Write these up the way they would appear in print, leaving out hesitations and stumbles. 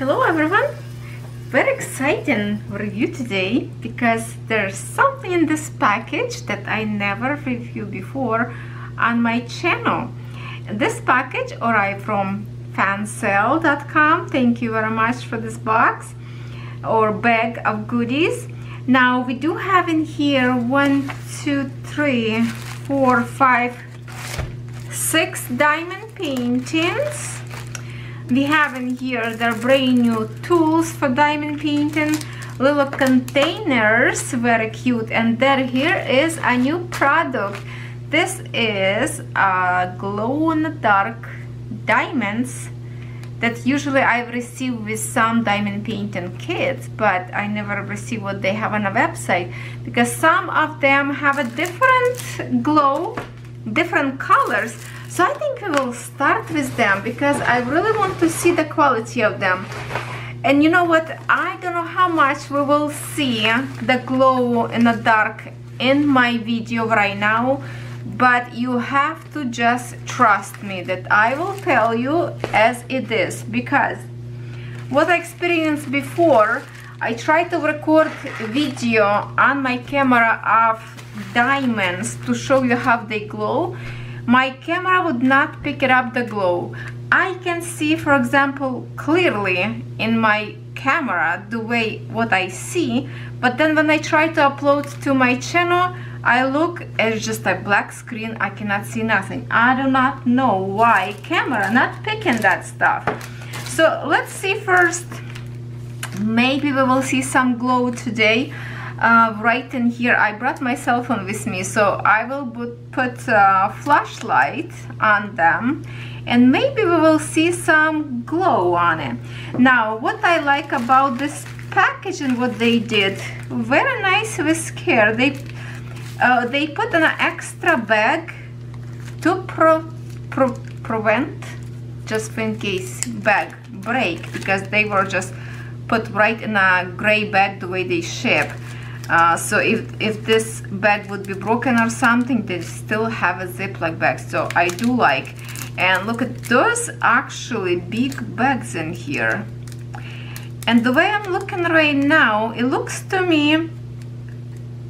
Hello everyone! Very exciting review today because there's something in this package that I never reviewed before on my channel. This package arrived from Fansells.com. Thank you very much for this box or bag of goodies. Now we do have in here 6 diamond paintings. We have in here their brand new tools for diamond painting, little containers, very cute. And there here is a new product. This is a glow-in-the-dark diamonds that usually I've received with some diamond painting kits, but I never receive what they have on a website because some of them have a different glow, different colors. So I think we will start with them because I really want to see the quality of them. And you know what? I don't know how much we will see the glow in the dark in my video right now, but you have to just trust me that I will tell you as it is, because what I experienced before, I tried to record video on my camera of diamonds to show you how they glow. My camera would not pick it up the glow. I can see, for example, clearly in my camera the way what I see, but then when I try to upload to my channel, I look, it's just a black screen, I cannot see nothing. I do not know why camera not picking that stuff. So let's see first, maybe we will see some glow today. Right in here, I brought my cell phone with me, so I will put a flashlight on them and maybe we will see some glow on it. Now, what I like about this package and what they did, very nice with care. They put an extra bag to prevent, just in case, bag break, because they were just put right in a gray bag the way they ship. So if this bag would be broken or something, they still have a Ziploc bag, so I do like. And look at those actually big bags in here. And the way I'm looking right now, it looks to me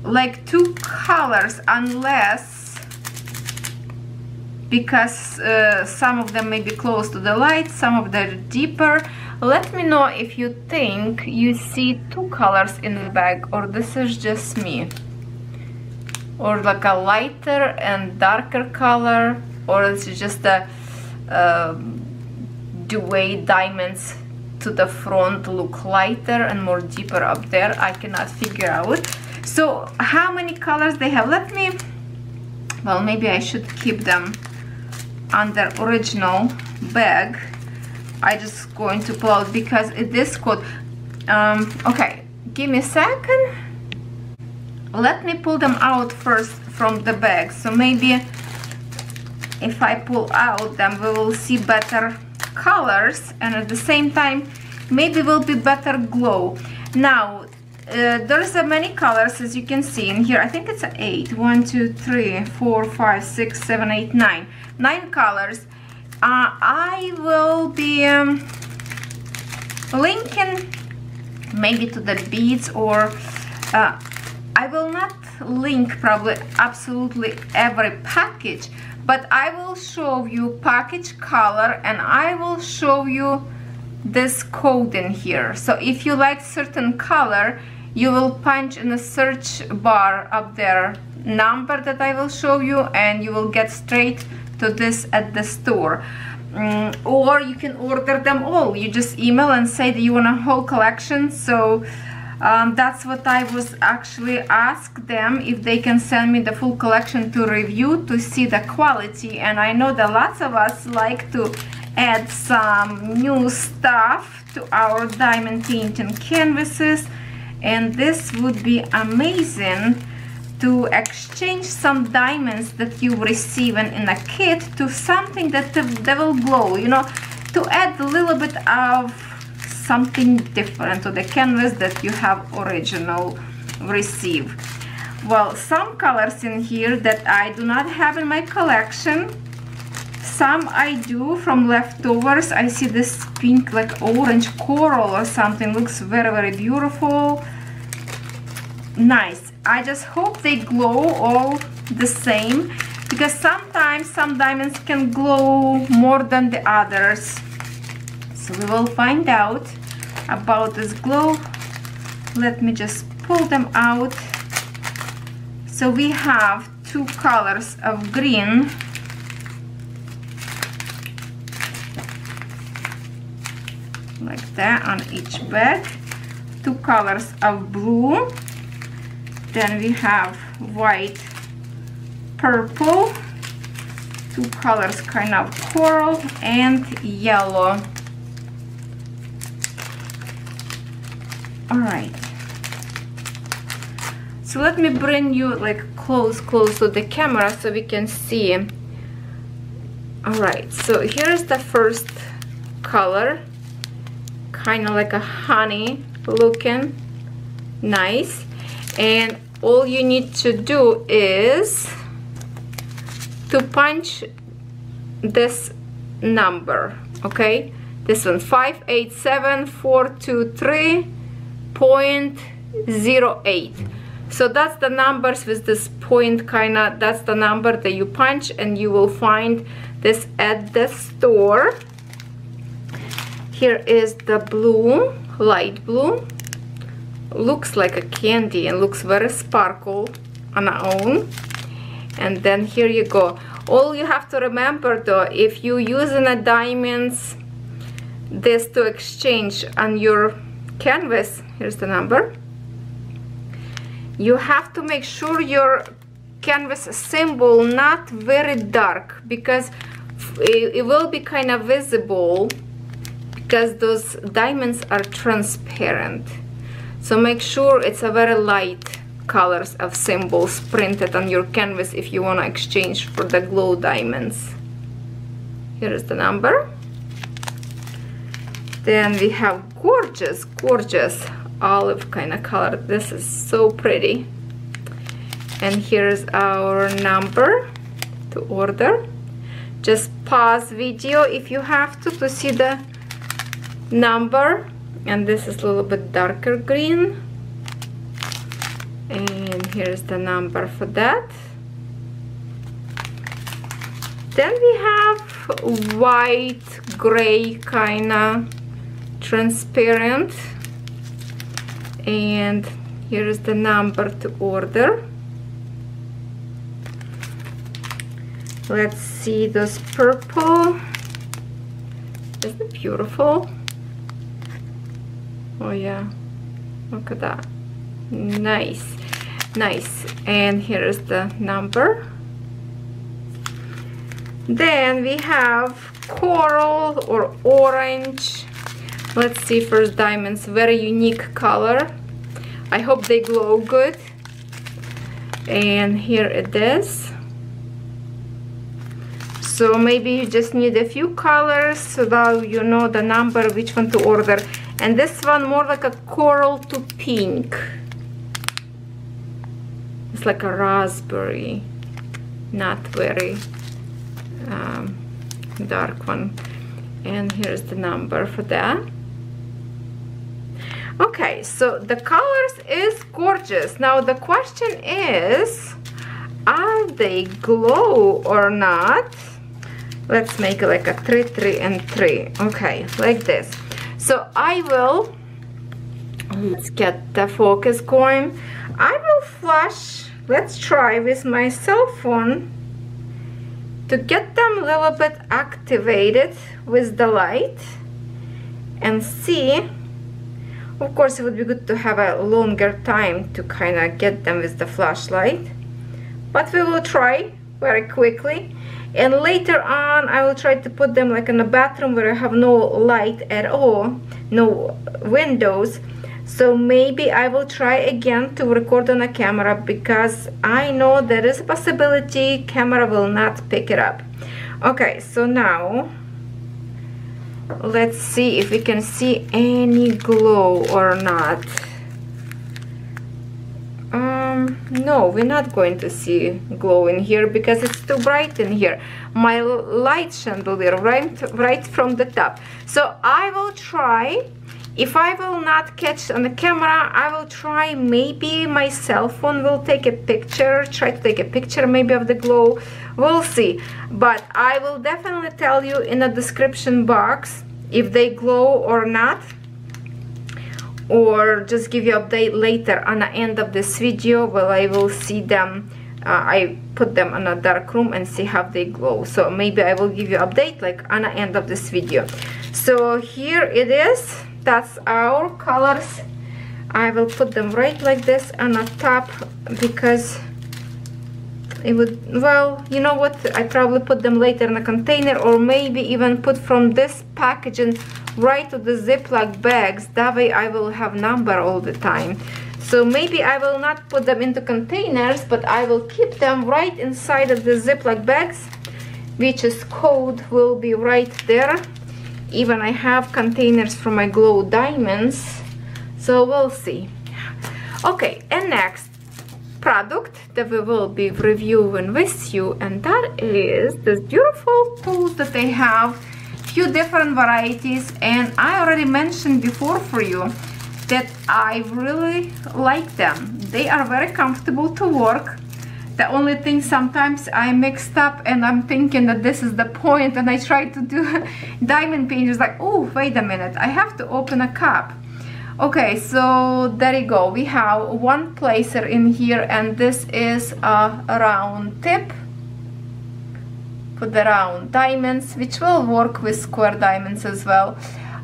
like two colors, unless, because some of them may be close to the light, some of them are deeper. Let me know if you think you see two colors in the bag, or this is just me, or like a lighter and darker color, or it's just a the way diamonds to the front look lighter and more deeper up there. I cannot figure out. So how many colors they have? Let me, well, maybe I should keep them on their original bag. I just going to pull out because it is cold. Okay, give me a second. Let me pull them out first from the bag. So maybe if I pull out them, we will see better colors, and at the same time, maybe will be better glow. Now, there's many colors, as you can see in here. I think it's 8. 1, 2, 3, 4, 5, 6, 7, 8, 9. 9 colors. I will be linking maybe to the beads, or I will not link probably absolutely every package, but I will show you package color and I will show you this code in here. So if you like certain color, you will punch in the search bar up there number that I will show you, and you will get straight to this at the store, or you can order them all. You just email and say that you want a whole collection. So that's what I was actually asked them, if they can send me the full collection to review to see the quality. And I know that lots of us like to add some new stuff to our diamond painting canvases, and this would be amazing to exchange some diamonds that you receive in a kit to something that they will glow, you know, to add a little bit of something different to the canvas that you have original receive. Well, some colors in here that I do not have in my collection, Some I do from leftovers. I see this pink, like orange coral or something. Looks very, very beautiful. Nice. I just hope they glow all the same, because sometimes some diamonds can glow more than the others. So we will find out about this glow. Let me just pull them out. So we have two colors of green. Like that on each bag. Two colors of blue. Then we have white, purple, two colors kind of coral, and yellow. All right. So let me bring you like close to the camera so we can see. All right. So here's the first color. Kind of like a honey looking, nice. And all you need to do is to punch this number, okay? This one, 587423.08. So that's the numbers with this point, kinda, that's the number that you punch, and you will find this at the store. Here is the blue, light blue. Looks like a candy and looks very sparkle on its own. And then here you go. All you have to remember though, if you're using a diamonds this to exchange on your canvas, here's the number, you have to make sure your canvas symbol not very dark, because it will be kind of visible, because those diamonds are transparent. So make sure it's a very light colors of symbols printed on your canvas if you want to exchange for the glow diamonds. Here is the number. Then we have gorgeous, gorgeous olive kind of color. This is so pretty. And here's our number to order. Just pause video if you have to see the number. And this is a little bit darker green. And here's the number for that. Then we have white, gray, kinda transparent. And here is the number to order. Let's see this purple. Isn't it beautiful? Oh yeah, look at that. Nice, nice. And here is the number. Then we have coral or orange. Let's see first diamonds, very unique color. I hope they glow good. And here it is. So maybe you just need a few colors so that you know the number, which one to order. And this one more like a coral to pink. It's like a raspberry, not very dark one. And here's the number for that. Okay, so the colors is gorgeous. Now the question is, are they glow or not? Let's make it like a 3, 3, and 3. Okay, like this. So I will, let's get the focus going. I will flash, let's try with my cell phone to get them a little bit activated with the light and see. Of course, it would be good to have a longer time to kind of get them with the flashlight, but we will try very quickly. And later on, I will try to put them like in a bathroom where I have no light at all, no windows. So maybe I will try again to record on a camera, because I know there is a possibility camera will not pick it up. Okay, so now let's see if we can see any glow or not. No, we're not going to see glow in here because it's too bright in here. My light chandelier right from the top. So I will try, if I will not catch on the camera, I will try, maybe my cell phone will take a picture, try to take a picture maybe of the glow, we'll see. But I will definitely tell you in the description box if they glow or not, or just give you an update later on the end of this video where I will see them. I put them in a dark room and see how they glow. So maybe I will give you an update like on the end of this video. So here it is. That's our colors. I will put them right like this on the top because it would, well, you know what, I probably put them later in a container, or maybe even put from this packaging right to the Ziploc bags. That way I will have number all the time. So maybe I will not put them into containers, but I will keep them right inside of the Ziploc bags, which is code will be right there. Even I have containers for my glow diamonds, so we'll see. Okay, and next product that we will be reviewing with you, and that is this beautiful tote that they have, few different varieties. And I already mentioned before for you that I really like them. They are very comfortable to work. The only thing sometimes I mixed up and I'm thinking that this is the point, and I try to do diamond paint. It's like, oh, wait a minute, I have to open a cup. Okay, so there you go. We have one placer in here, and this is a round tip for the round diamonds, which will work with square diamonds as well.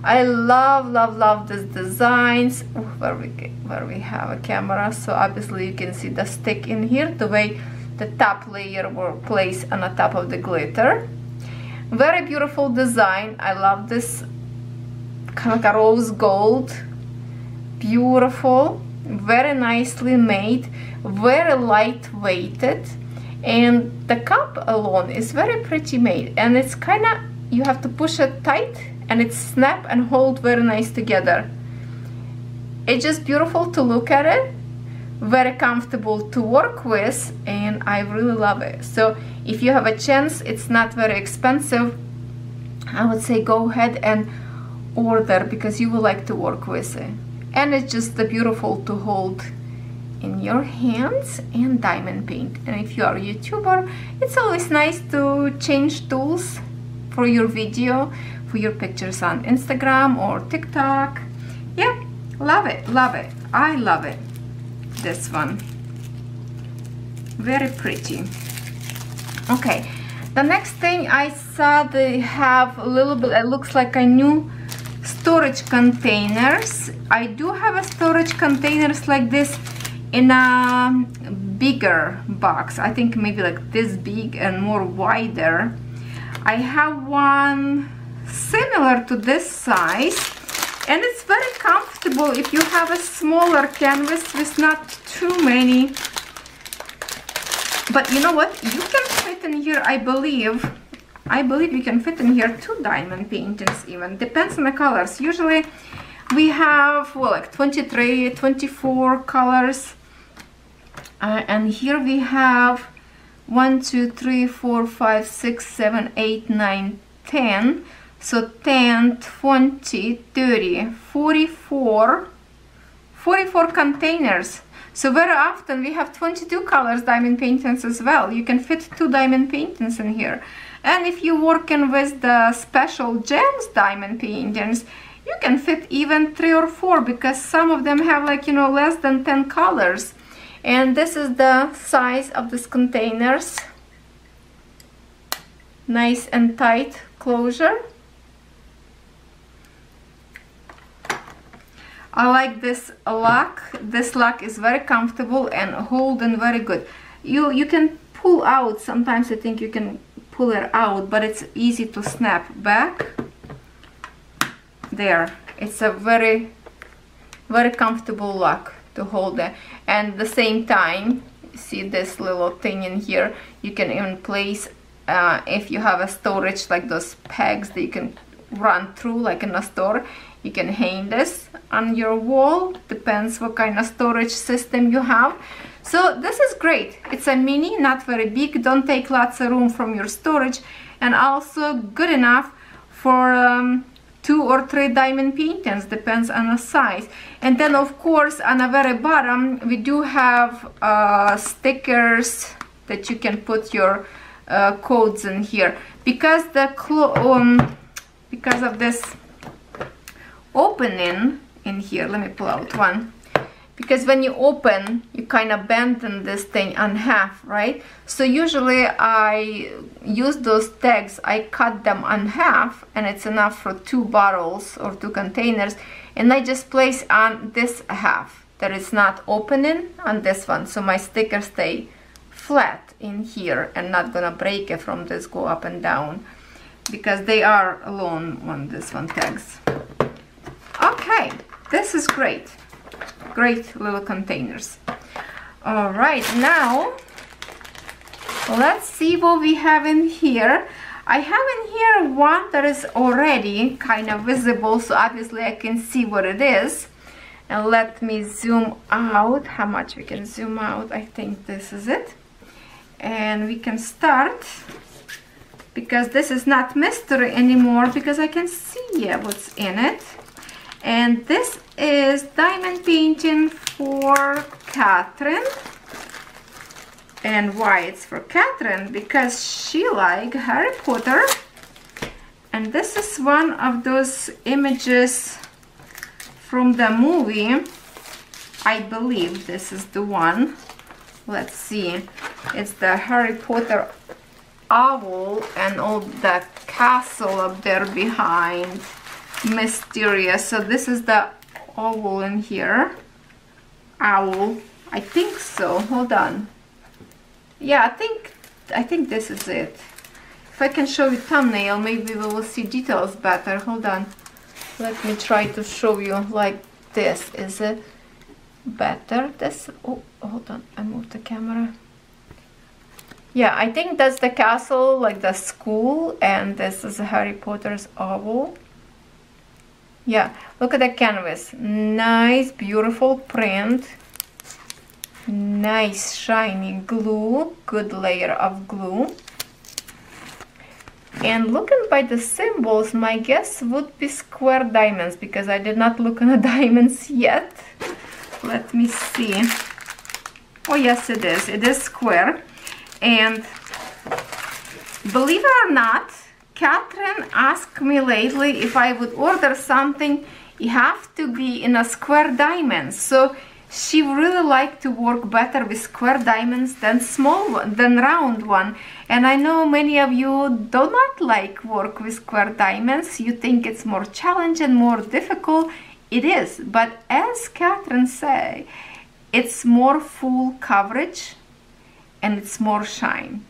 I love, love, love these designs. Ooh, where we have a camera, so obviously you can see the stick in here, the way the top layer will place on the top of the glitter. Very beautiful design. I love this kind of rose gold. Beautiful, very nicely made, very lightweighted, and the cup alone is very pretty made, and it's kind of, you have to push it tight and it snap and hold very nice together. It's just beautiful to look at it, very comfortable to work with, and I really love it. So if you have a chance, it's not very expensive, I would say go ahead and order because you will like to work with it. And it's just beautiful to hold in your hands and diamond paint. And if you are a YouTuber, it's always nice to change tools for your video, for your pictures on Instagram or TikTok. Yeah, love it, love it. I love it. This one. Very pretty. Okay, the next thing I saw, they have a little bit, it looks like a new storage containers. I do have a storage containers like this in a bigger box. I think maybe like this big and more wider. I have one similar to this size, and it's very comfortable if you have a smaller canvas with not too many. But you know what? You can fit in here, I believe you can fit in here 2 diamond paintings even, depends on the colors. Usually we have, well, like 23, 24 colors, and here we have 1, 2, 3, 4, 5, 6, 7, 8, 9, 10. So 10, 20, 30, 44 containers. So very often we have 22 colors diamond paintings as well. You can fit 2 diamond paintings in here. And if you're working with the special gems diamond paintings, you can fit even 3 or 4 because some of them have, like, you know, less than 10 colors. And this is the size of these containers. Nice and tight closure. I like this lock. This lock is very comfortable and holding very good. You can pull out, sometimes I think you can pull it out, but it's easy to snap back. There, it's a very, very comfortable lock to hold it. And at the same time, see this little thing in here, you can even place, if you have a storage like those pegs that you can run through like in a store, you can hang this on your wall, depends what kind of storage system you have. So this is great. It's a mini, not very big, don't take lots of room from your storage, and also good enough for 2 or 3 diamond paintings, depends on the size. And then of course on the very bottom we do have stickers that you can put your codes in here. Because the because of this opening in here, let me pull out one. Because when you open, you kind of bend this thing in half, right? So usually I use those tags, I cut them in half, and it's enough for 2 bottles or 2 containers, and I just place on this half that is not opening on this one, so my stickers stay flat in here and not gonna break it from this go up and down, because they are alone on this one tags. Okay, this is great. Great little containers. All right, now let's see what we have in here. I have in here one that is already kind of visible, so obviously I can see what it is. And let me zoom out, how much we can zoom out. I think this is it. And we can start, because this is not mystery anymore, because I can see what's in it. And this is diamond painting for Catherine. And why it's for Catherine? Because she likes Harry Potter. And this is one of those images from the movie. I believe this is the one. Let's see. It's the Harry Potter owl and all the castle up there behind. Mysterious. So this is the owl in here. Owl, I think so. Hold on. Yeah, I think this is it. If I can show you thumbnail, maybe we will see details better. Hold on. Let me try to show you like this. Is it better? This. Oh, hold on. I moved the camera. Yeah, I think that's the castle, like the school, and this is Harry Potter's owl. Yeah, look at the canvas. Nice, beautiful print. Nice, shiny glue. Good layer of glue. And looking by the symbols, my guess would be square diamonds, because I did not look on the diamonds yet. Let me see. Oh, yes, it is. It is square. And believe it or not, Catherine asked me lately if I would order something, it have to be in a square diamonds. So she really liked to work better with square diamonds than round one. And I know many of you do not like work with square diamonds. You think it's more challenging, more difficult. It is, but as Catherine say, it's more full coverage and it's more shine.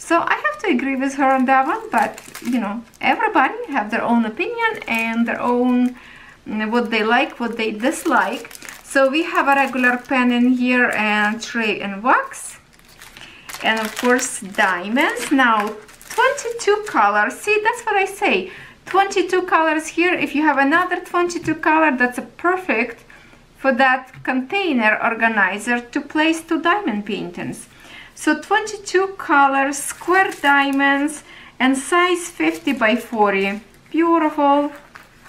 So I have to agree with her on that one, but you know, everybody have their own opinion and their own, what they like, what they dislike. So we have a regular pen in here and tray and wax. And of course diamonds. Now 22 colors, see, that's what I say. 22 colors here. If you have another 22 color, that's a perfect for that container organizer to place 2 diamond paintings. So 22 colors, square diamonds, and size 50 by 40. Beautiful,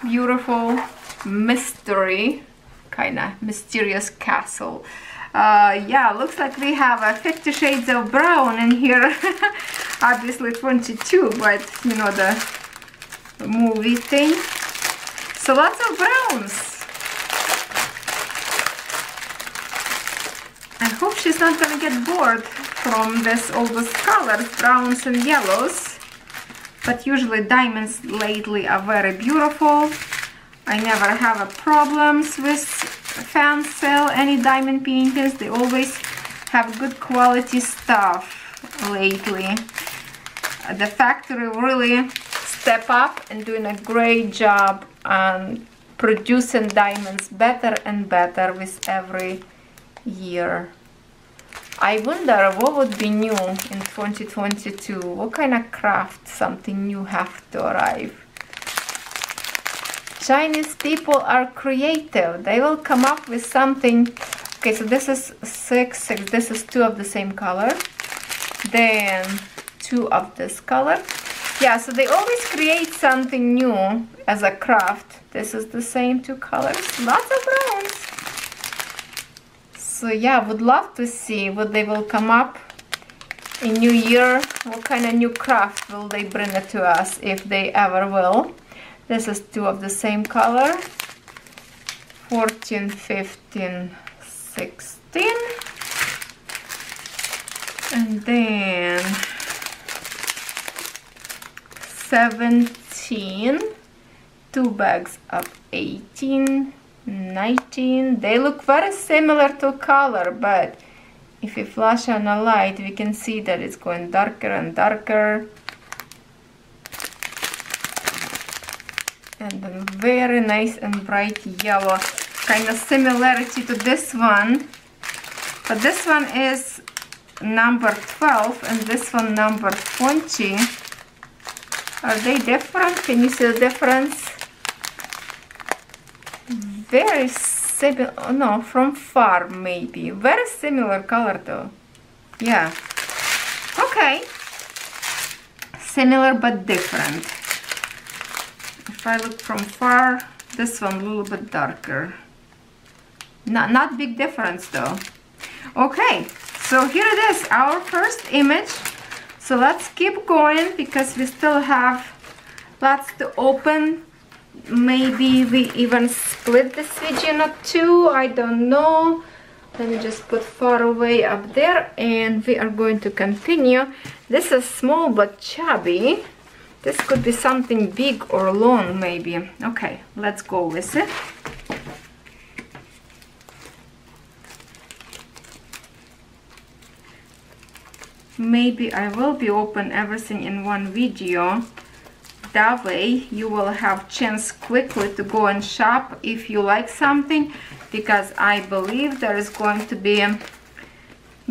beautiful mystery, kind of mysterious castle. Yeah, looks like we have a 50 shades of brown in here. Obviously 22, but you know, the movie thing. So lots of browns. I hope she's not gonna get bored from this, all those colors, browns and yellows. But usually diamonds lately are very beautiful. I never have a problems with fan sale, any diamond paintings. They always have good quality stuff lately. The factory really step up and doing a great job on producing diamonds better and better with every year. I wonder what would be new in 2022. What kind of craft, something new have to arrive? Chinese people are creative. They will come up with something Okay, so this is 6, 6. This is 2 of the same color. Then 2 of this color. Yeah, so they always create something new as a craft. This is the same 2 colors. Lots of rounds. So yeah, would love to see what they will come up in new year. What kind of new craft will they bring it to us, if they ever will. This is 2 of the same color. 14, 15, 16. And then 17, 2 bags of 18, 19. They look very similar to color, but if we flash on a light, we can see that it's going darker and darker. And then very nice and bright yellow. Kind of similarity to this one. But this one is number 12 and this one number 20. Are they different? Can you see the difference? Very similar, oh no, from far maybe. Very similar color though. Yeah. Okay. Similar but different. If I look from far, this one a little bit darker. Not big difference though. Okay, so here it is, our first image. So let's keep going because we still have lots to open. Maybe we even split this video in 2, I don't know. Let me just put far away up there and we are going to continue. This is small but chubby. This could be something big or long maybe. Okay, let's go with it. Maybe I will be open everything in one video. That way you will have chance quickly to go and shop if you like something, because I believe there is going to be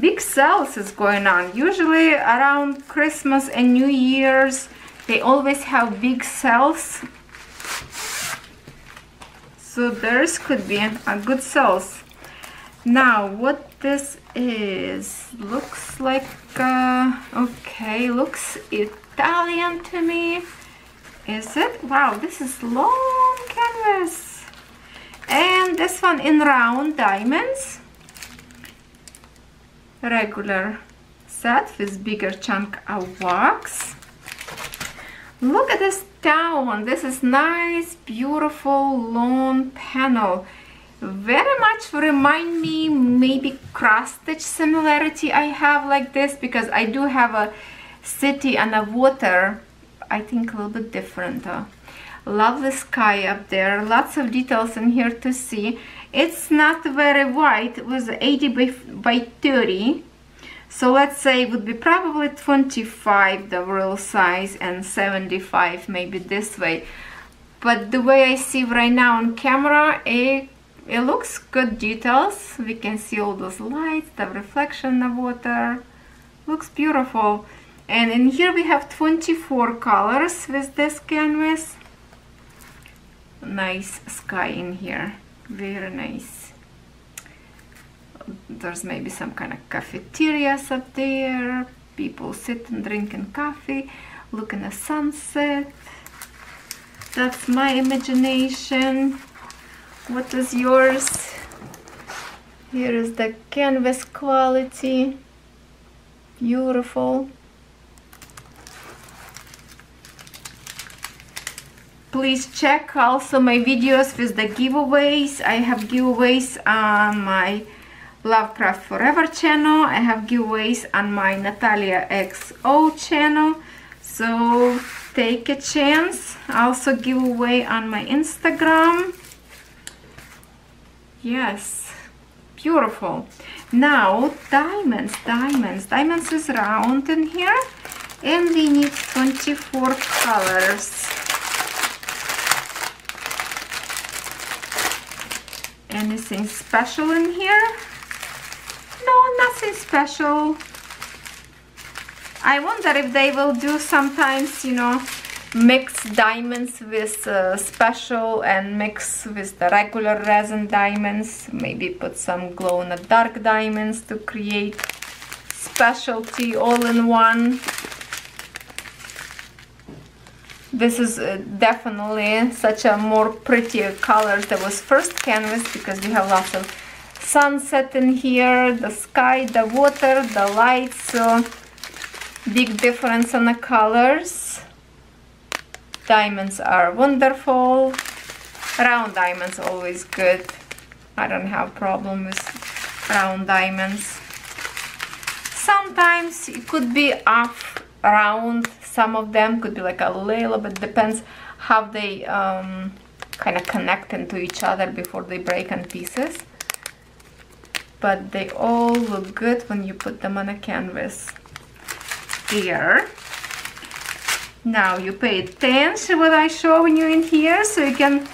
big sales is going on. Usually around Christmas and New Year's they always have big sales. So theirs could be a good sales. Now what this is, looks like okay, looks Italian to me. Is it? Wow, this is long canvas. And this one in round diamonds, regular set with bigger chunk of wax. Look at this town. This is nice, beautiful lawn panel. Very much remind me maybe cross-stitch similarity I have like this, because I do have a city and a water, I think a little bit different though. Lovely sky up there, lots of details in here to see. It's not very wide, it was 80 by 30, so let's say it would be probably 25 the real size and 75 maybe this way. But the way I see right now on camera, it looks good details. We can see all those lights, the reflection of water. Looks beautiful. And in here we have 24 colors with this canvas. Nice sky in here. Very nice. There's maybe some kind of cafeterias up there. People sit and drinking coffee, looking at sunset. That's my imagination. What is yours? Here is the canvas quality. Beautiful. Please check also my videos with the giveaways. I have giveaways on my Lovecraft Forever channel. I have giveaways on my Nataliya XO channel. So take a chance. I also give away on my Instagram. Yes, beautiful. Now diamonds is round in here and we need 24 colors. Anything special in here? No, nothing special. I wonder if they will do sometimes, you know, mix diamonds with special and mix with the regular resin diamonds. Maybe put some glow in the dark diamonds to create specialty all in one. This is definitely such a more prettier color than was first canvas, because we have lots of sunset in here, the sky, the water, the lights, so big difference on the colors. Diamonds are wonderful. Round diamonds always good. I don't have problem with round diamonds. Sometimes it could be off round. Some of them could be like a little bit, depends how they kind of connect into each other before they break in pieces. But they all look good when you put them on a canvas. Here. Now you pay attention what I'm showing you in here, so you can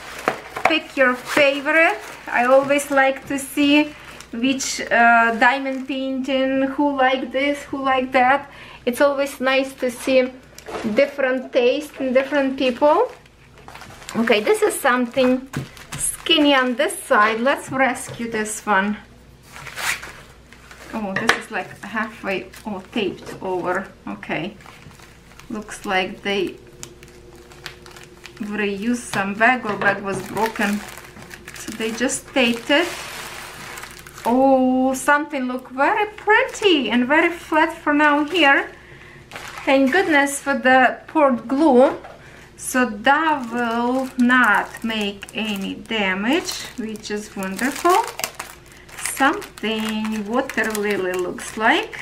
pick your favorite. I always like to see which diamond painting, who like this, who like that. It's always nice to see different tastes and different people. Okay, this is something skinny on this side. Let's rescue this one. Oh, this is like halfway taped over. Okay. Looks like they reused some bag or bag was broken. So they just taped it. Oh, something look very pretty and very flat for now here. Thank goodness for the poured glue. So that will not make any damage, which is wonderful. Something water lily looks like.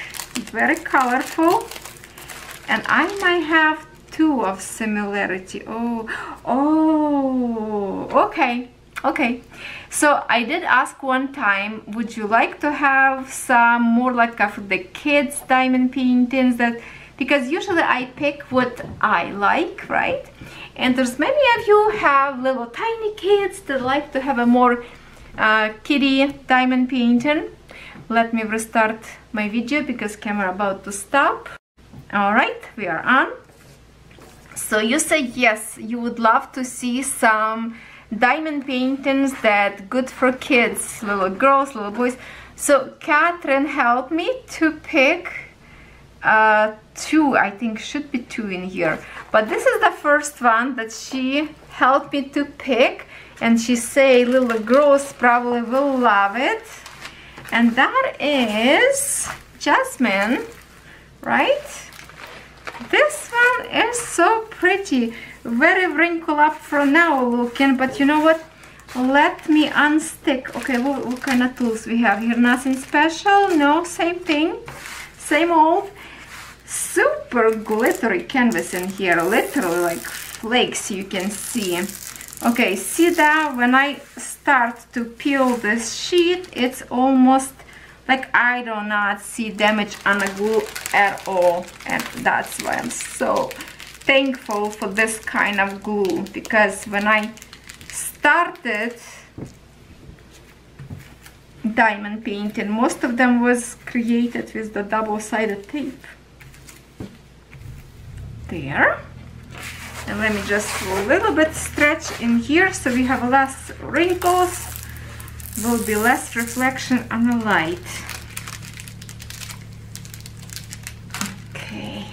Very colorful. And I might have two of similarity. Okay. So I did ask one time, would you like to have some more like of the kids diamond paintings, that because usually I pick what I like, right? And there's many of you have little tiny kids that like to have a more kiddie diamond painting. Let me restart my video because camera about to stop. All right, we are on. So you said yes, you would love to see some diamond paintings that good for kids, little girls, little boys. So Catherine helped me to pick two. I think should be two in here, but this is the first one that she helped me to pick, and she say little girls probably will love it, and that is Jasmine, right? This one is so pretty, very wrinkled up for now looking, but you know what, let me unstick. Okay, what kind of tools we have here? Nothing special, no, same thing, same old. Super glittery canvas in here, literally like flakes you can see. Okay, see that when I start to peel this sheet, it's almost like I do not see damage on the glue at all, and that's why I'm so thankful for this kind of glue, because when I started diamond painting, most of them was created with the double-sided tape. There, and let me just a little bit stretch in here so we have less wrinkles. Will be less reflection on the light. Okay,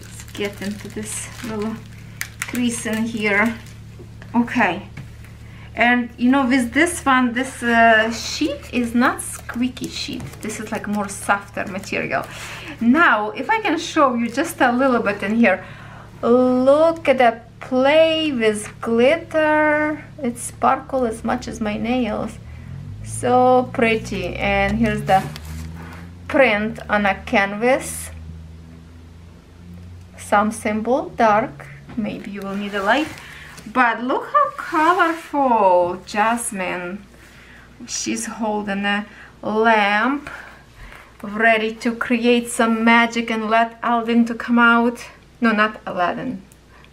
just get into this little crease in here. Okay, and you know, with this one, this sheet is not squeaky sheet, this is like more softer material. Now if I can show you just a little bit in here, look at the play with glitter. It sparkles as much as my nails. So pretty. And here's the print on a canvas. Some symbol, dark. Maybe you will need a light. But look how colorful Jasmine. She's holding a lamp, ready to create some magic and let Aladdin to come out. No, not Aladdin.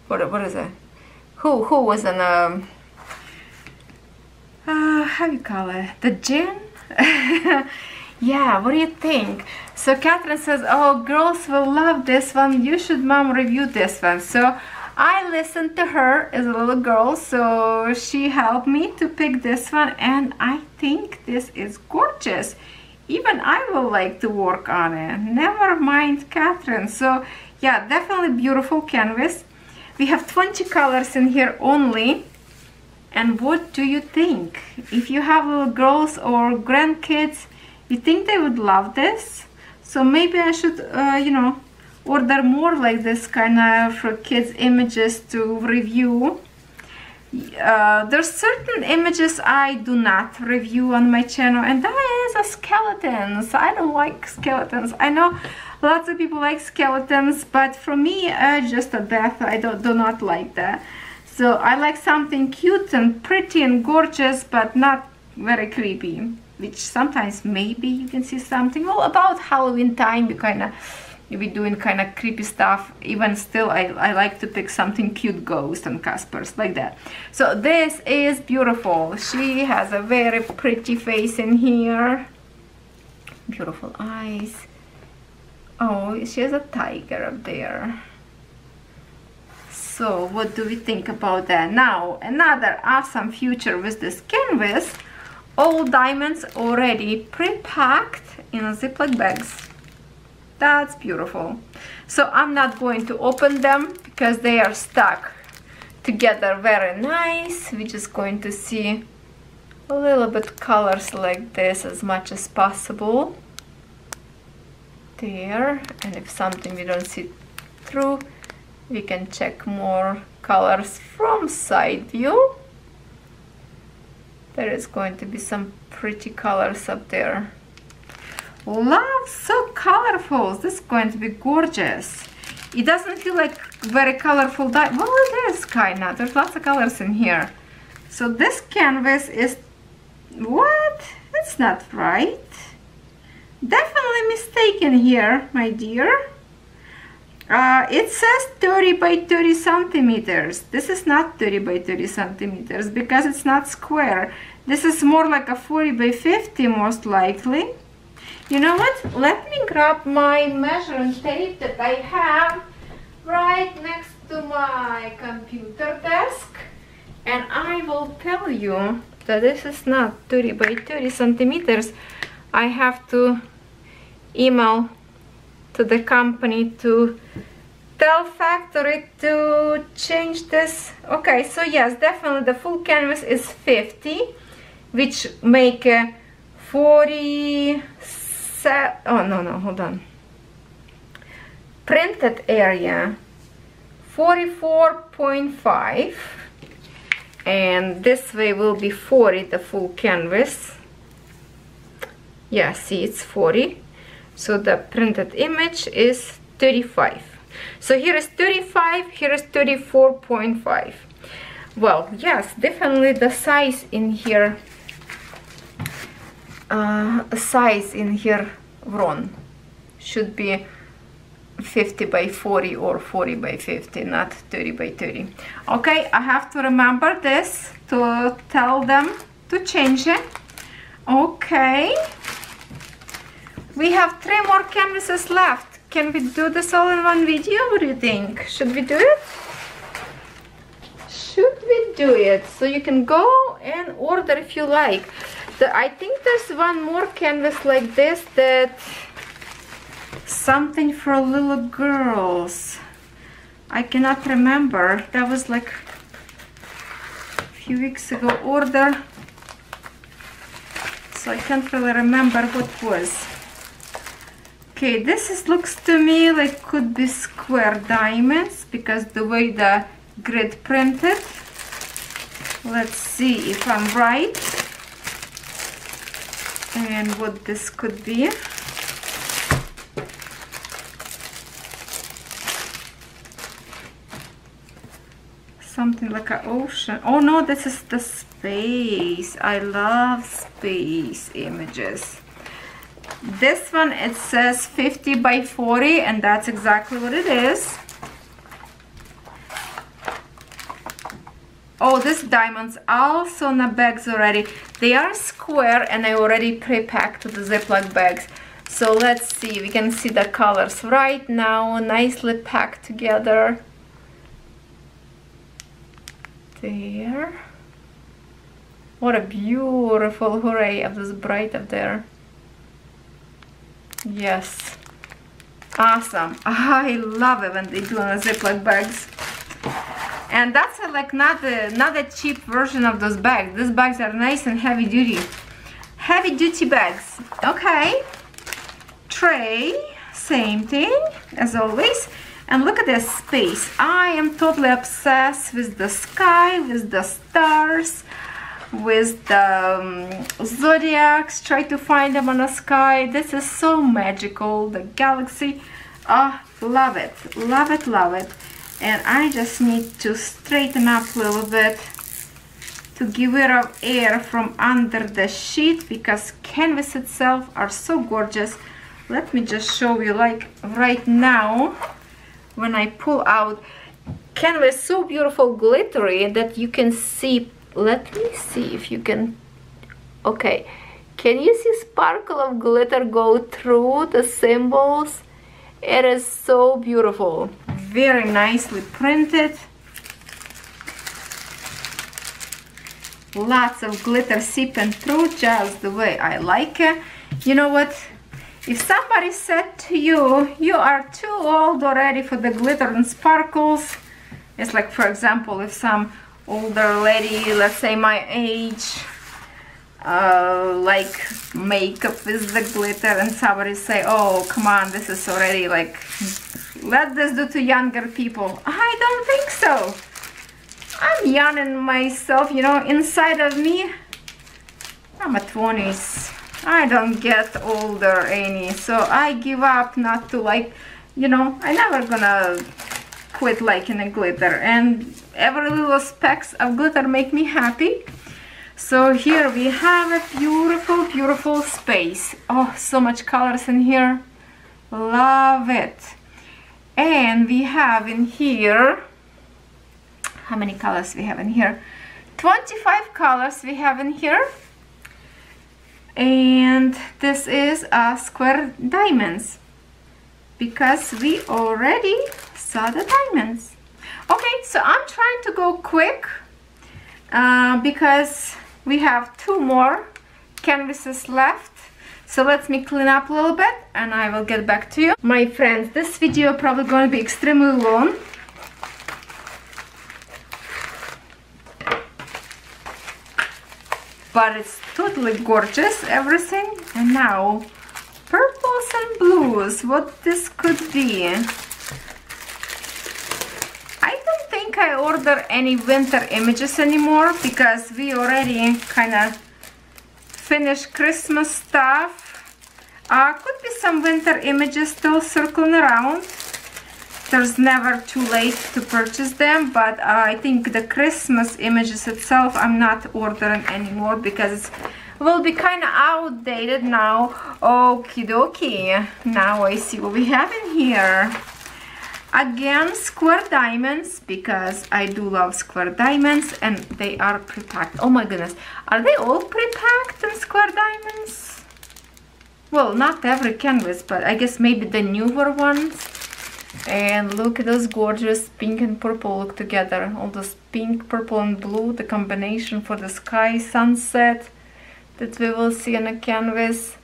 What is that? Who was an how you call it? The djinn? Yeah, what do you think? So Catherine says, oh, girls will love this one, you should, mom, review this one. So I listened to her as a little girl, so she helped me to pick this one, and I think this is gorgeous. Even I will like to work on it, never mind Catherine. So yeah, definitely beautiful canvas. We have 20 colors in here only. And what do you think? If you have little girls or grandkids, you think they would love this? So maybe I should, you know, order more like this kind of for kids images to review. There's certain images I do not review on my channel, and that is a skeletons. I don't like skeletons. I know lots of people like skeletons, but for me, just a death, I do not like that. So I like something cute and pretty and gorgeous, but not very creepy, which sometimes maybe you can see something. Well, about Halloween time, you kind of, we doing kind of creepy stuff. Even still, I like to pick something cute, ghosts and Caspers like that. So this is beautiful. She has a very pretty face in here, beautiful eyes. Oh, she has a tiger up there. So what do we think about that? Now another awesome future with this canvas, all diamonds already pre-packed in Ziploc bags. That's beautiful. So I'm not going to open them because they are stuck together very nice. We're just going to see a little bit colors like this as much as possible. There, and if something we don't see through, we can check more colors from side view. There is going to be some pretty colors up there. Love, so colorful. This is going to be gorgeous. It doesn't feel like very colorful. Well, it is kind of. There's lots of colors in here. So this canvas is, what? That's not right. Definitely mistaken here, my dear. It says 30 by 30 centimeters. This is not 30 by 30 centimeters because it's not square. This is more like a 40 by 50 most likely. You know what? Let me grab my measuring tape that I have right next to my computer desk, and I will tell you that this is not 30 by 30 centimeters. I have to email to the company to tell factory to change this. Okay, so yes, definitely the full canvas is 50, which make 47, oh no, hold on, printed area 44.5, and this way will be 40 the full canvas. Yeah, see, it's 40, so the printed image is 35. So here is 35, here is 34.5. well, yes, definitely the size in here, size in here wrong, should be 50 by 40 or 40 by 50, not 30 by 30. Okay, I have to remember this to tell them to change it. Okay, we have 3 more canvases left. Can we do this all in one video? What do you think? Should we do it? Should we do it? So you can go and order if you like. I think there's one more canvas like this, that something for little girls. I cannot remember. That was like a few weeks ago order, so I can't really remember what was. Okay, this is, looks to me like could be square diamonds because the way the grid printed. Let's see if I'm right. And what this could be. Something like an ocean. Oh no, this is the space. I love space images. This one, it says 50 by 40, and that's exactly what it is. Oh, these diamonds also in the bags already. They are square, and I already pre-packed the Ziploc bags. So let's see, we can see the colors right now, nicely packed together. There. What a beautiful array of this bright up there. Yes. Awesome. I love it when they do on the Ziploc bags. And that's like not a cheap version of those bags. These bags are nice and heavy duty. Heavy duty bags. Okay. Tray, same thing as always. And look at this space. I am totally obsessed with the sky, with the stars, with the zodiacs. Try to find them on the sky. This is so magical, the galaxy. Oh, love it, love it, love it. And I just need to straighten up a little bit to give rid of air from under the sheet, because canvas itself are so gorgeous. Let me just show you, like right now when I pull out, canvas so beautiful, glittery, that you can see. Let me see if you can. Okay, can you see sparkle of glitter go through the symbols? It is so beautiful, very nicely printed, lots of glitter seeping through, just the way I like it. You know what, if somebody said to you, you are too old already for the glitter and sparkles, it's like, for example, if some older lady, let's say my age, like makeup with the glitter, and somebody say, oh come on, this is already like, let this do to younger people. I don't think so. I'm young in myself, you know, inside of me I'm a 20s. I don't get older any, so I give up not to like, you know, I never gonna quit liking the glitter, and every little specks of glitter make me happy. So here we have a beautiful, beautiful space. Oh, so much colors in here, love it. And we have in here, how many colors we have in here? 25 colors we have in here. And this is square diamonds, because we already saw the diamonds. Okay, so I'm trying to go quick because we have two more canvases left. So let me clean up a little bit and I will get back to you. My friends, this video probably going to be extremely long. But it's totally gorgeous, everything. And now, purples and blues, what this could be. I don't think I order any winter images anymore, because we already kind of finished Christmas stuff. Could be some winter images still circling around. There's never too late to purchase them, but I think the Christmas images itself I'm not ordering anymore, because it's will be kind of outdated now. Okie dokie. Now I see what we have in here. Again, square diamonds, because I do love square diamonds, and they are pre-packed. Oh my goodness, are they all pre-packed in square diamonds? Well, not every canvas, but I guess maybe the newer ones. And look at those gorgeous pink and purple look together. All those pink, purple and blue, the combination for the sky sunset that we will see on a canvas.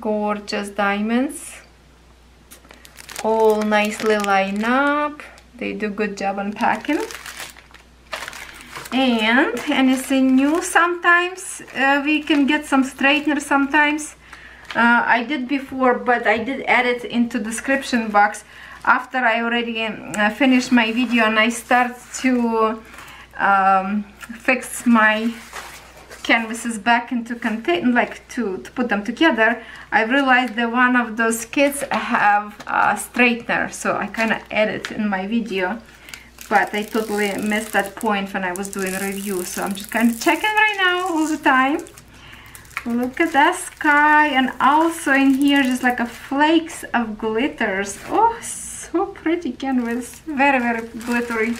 Gorgeous diamonds, all nicely lined up. They do good job unpacking. And anything new, sometimes we can get some straightener sometimes. I did before, but I did add it into description box after I already finished my video, and I start to fix my canvases back into contain, like to put them together. I realized that one of those kits have a straightener, so I kind of edit in my video, but I totally missed that point when I was doing a review, so I'm just kind of checking right now all the time. Look at that sky, and also in here just like a flakes of glitters. Oh, so pretty canvas, very very glittery.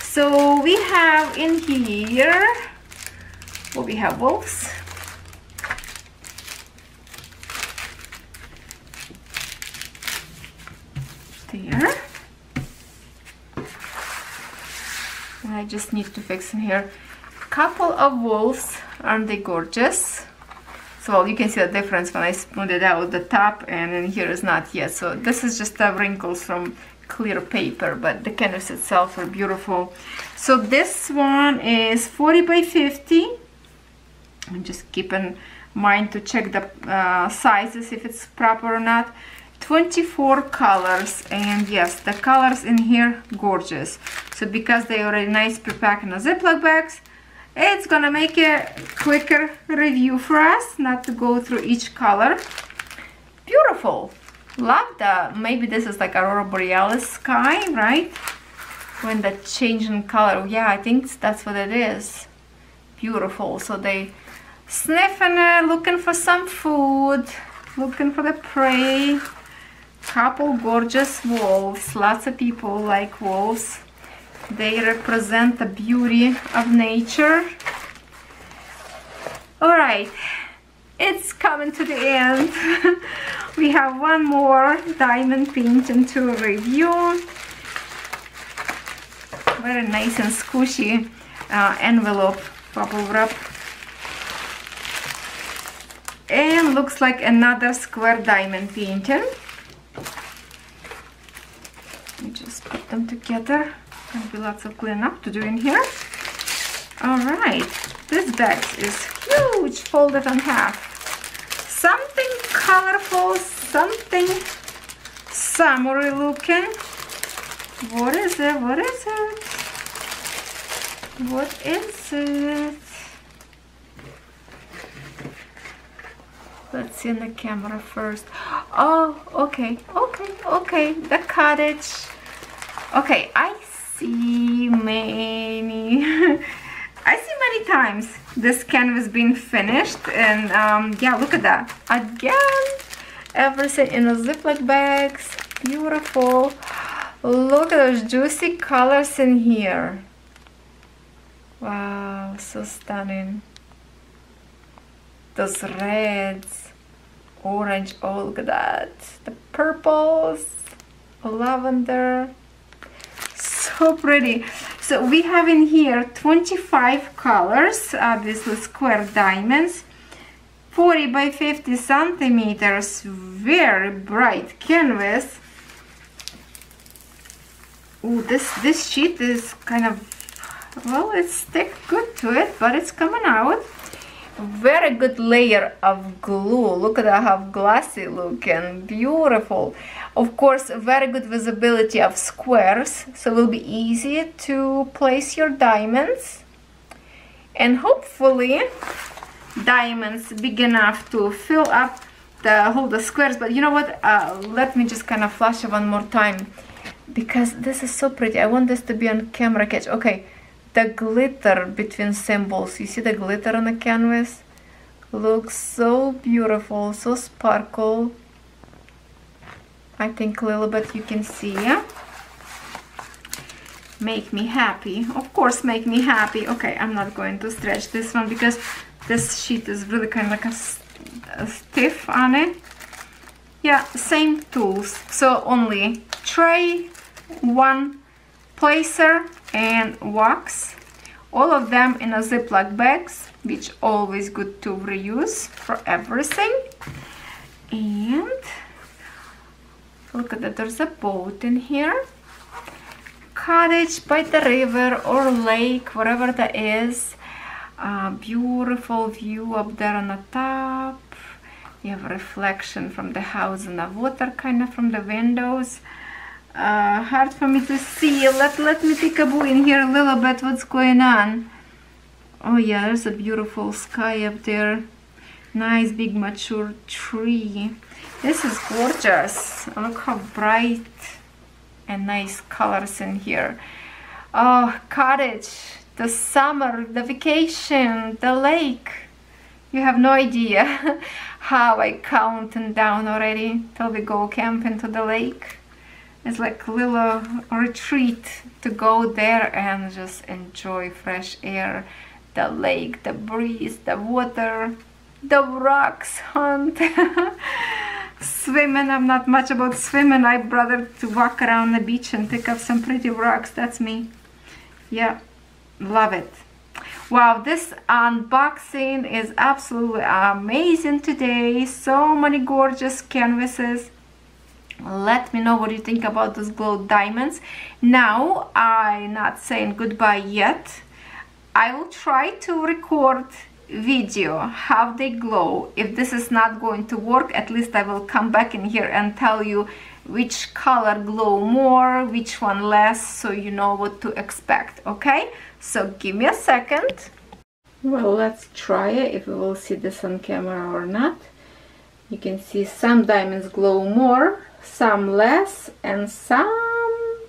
So we have in here, well, we have wolves, just need to fix in here. Couple of wolves, aren't they gorgeous? So you can see the difference when I smoothed it out the top, and in here is not yet. So this is just the wrinkles from clear paper, but the canvas itself are beautiful. So this one is 40 by 50. I'm just keeping mind to check the sizes if it's proper or not. 24 colors, and yes, the colors in here gorgeous. So because they already nice pre-packed in a Ziploc bags, it's gonna make a quicker review for us, not to go through each color. Beautiful, love that. Maybe this is like Aurora Borealis sky, right? When the change in color, yeah, I think that's what it is. Beautiful. So they sniffing, looking for some food, looking for the prey. Couple gorgeous wolves. Lots of people like wolves. They represent the beauty of nature. All right, it's coming to the end. We have one more diamond painting to review. Very nice and squishy envelope bubble wrap. And looks like another square diamond painting. We just put them together. There'll be lots of cleanup to do in here. All right, this bag is huge, folded in half. Something colorful, something samurai looking. What is it? What is it? What is it? Let's see in the camera first. Oh, okay, okay, okay. The cottage. Okay, I see many. I see many times this canvas being finished, and yeah, look at that again. Everything in the Ziploc bags. Beautiful. Look at those juicy colors in here. Wow, so stunning. Those reds, orange, oh look at that, the purples, lavender, so pretty. So we have in here 25 colors, obviously square diamonds, 40 by 50 centimeters, very bright canvas. Ooh, this sheet is kind of, well, it's stick good to it, but it's coming out. Very good layer of glue. Look at that, how glossy looking, beautiful. Of course, very good visibility of squares, so it will be easy to place your diamonds. And hopefully, diamonds big enough to fill up the whole the squares. But you know what? Let me just kind of flash it one more time, because this is so pretty. I want this to be on camera catch. Okay. The glitter between symbols, you see the glitter on the canvas, looks so beautiful, so sparkle. I think a little bit you can see, yeah? Make me happy, of course, make me happy. Okay, I'm not going to stretch this one because this sheet is really kind of like a stiff on it. Yeah, same tools, so only tray, one placer, and wax, all of them in a Ziploc bags, which always good to reuse for everything. And look at that, there's a boat in here, cottage by the river or lake, whatever that is. Beautiful view up there on the top. You have a reflection from the house and the water kind of from the windows. Hard for me to see. Let me peekaboo in here a little bit. What's going on? Oh yeah, there's a beautiful sky up there. Nice big mature tree. This is gorgeous. Look how bright and nice colors in here. Oh, cottage, the summer, the vacation, the lake. You have no idea how I counting down already till we go camping to the lake. It's like a little retreat to go there and just enjoy fresh air, the lake, the breeze, the water, the rocks, hunt, swimming. I'm not much about swimming. I rather to walk around the beach and pick up some pretty rocks. That's me. Yeah, Love it. Wow, this unboxing is absolutely amazing today. So many gorgeous canvases. Let me know what you think about those glow diamonds. Now, I'm not saying goodbye yet. I will try to record video how they glow. If this is not going to work, at least I will come back in here and tell you which color glow more, which one less, so you know what to expect. Okay, so give me a second. Well, let's try it, if we will see this on camera or not. You can see some diamonds glow more, some less, and some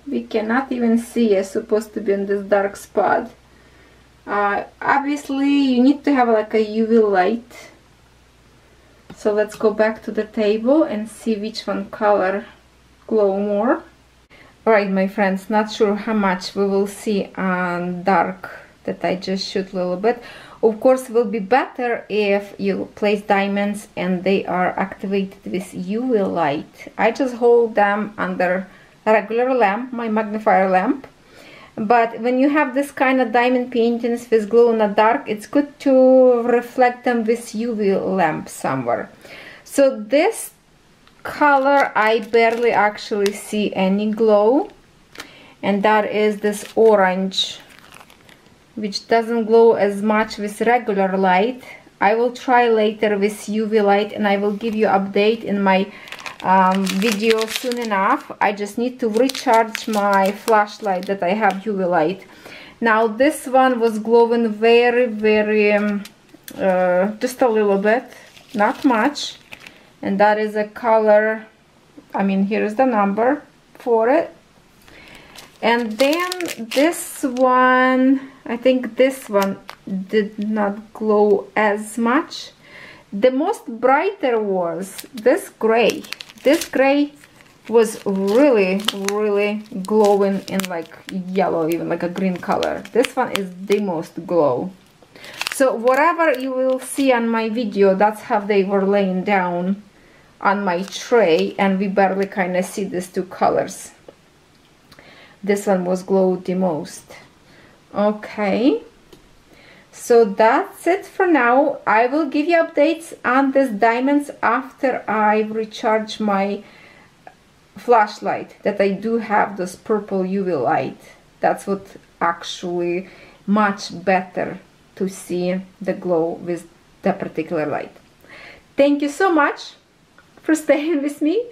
we cannot even see. It's supposed to be in this dark spot. Obviously you need to have like a UV light. So let's go back to the table and see which one color glow more. Alright my friends, not sure how much we will see on dark that I just shoot a little bit. Of course it will be better if you place diamonds and they are activated with UV light. I just hold them under a regular lamp, my magnifier lamp. But when you have this kind of diamond paintings with glow in the dark, it's good to reflect them with UV lamp somewhere. So this color, I barely actually see any glow. And that is this orange, which doesn't glow as much with regular light. I will try later with UV light and I will give you an update in my video soon enough. I just need to recharge my flashlight that I have UV light. Now this one was glowing very, very, just a little bit, not much. And that is a color, I mean, here is the number for it. And then this one, I think this one did not glow as much. The most brighter was this gray. This gray was really, really glowing in like yellow, even like a green color. This one is the most glow. So whatever you will see on my video, that's how they were laying down on my tray, and we barely kind of see these two colors. This one was glowed the most. Okay, so that's it for now. I will give you updates on these diamonds after I recharge my flashlight, that I do have this purple UV light. That's what actually much better to see the glow with that particular light. Thank you so much for staying with me.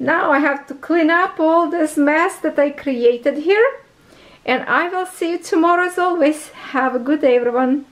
Now I have to clean up all this mess that I created here. And I will see you tomorrow as always. Have a good day, everyone.